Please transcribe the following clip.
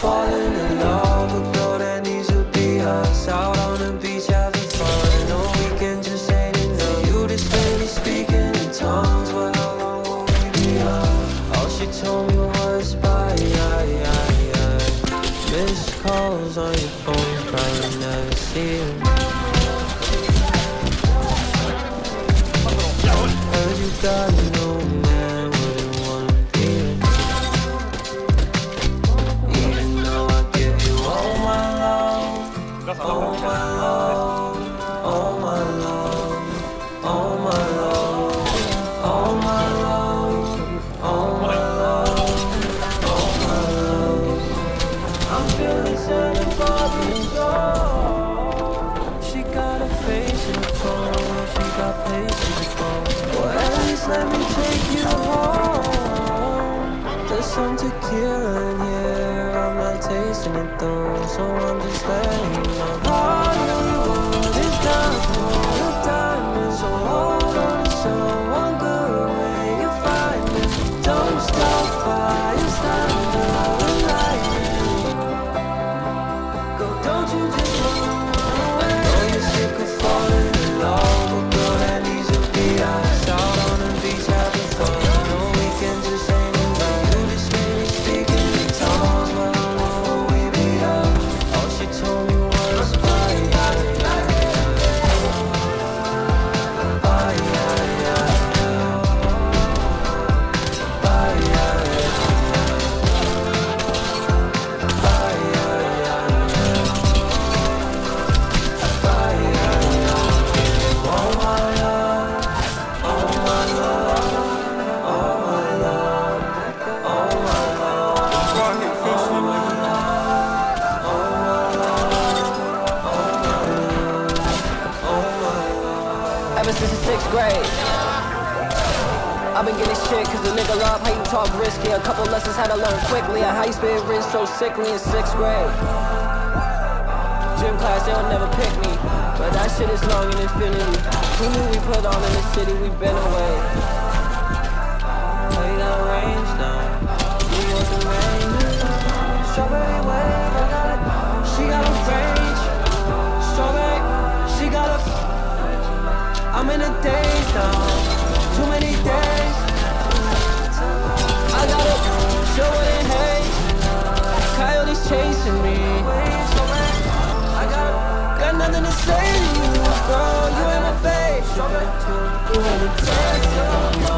falling in love, a girl that needs to be us. Out on the beach having fun, no weekend just ain't enough. You just really speaking in tongues, well how long will we be up? All she told me was bye, missed calls on your phone, probably never see you. Heard you got an old man, wouldn't wanna be it. Let me take you home. There's some tequila in here, I'm not tasting it though, so I'm just letting you know. Hollywood is down for the diamonds, so hold on to someone good when you find me. Don't stop by your standing out and like me. Go, don't you just run away. I know you're sick of falling in love, but girl, that needs to be us. Out on the beach having fun, no weekend just ain't enough. You just really speaking in tongues, but I know what we be up. All she told me was bye, great. I've been getting shit cause a nigga robbed, how you talk risky. A couple lessons had to learn quickly on how you spit wrist so sickly in 6th grade. Gym class, they'll never pick me, but that shit is long in infinity. Who knew we put on in the city, we been away. Play that range now, we want the range. Strawberry wave, I got it, she got a range. Strawberry, she got a I'm in a daze now, too many days. I gotta show it in haze. Coyotes chasing me. I got nothing to say to you, girl. You ain't my babe. You ain't a text.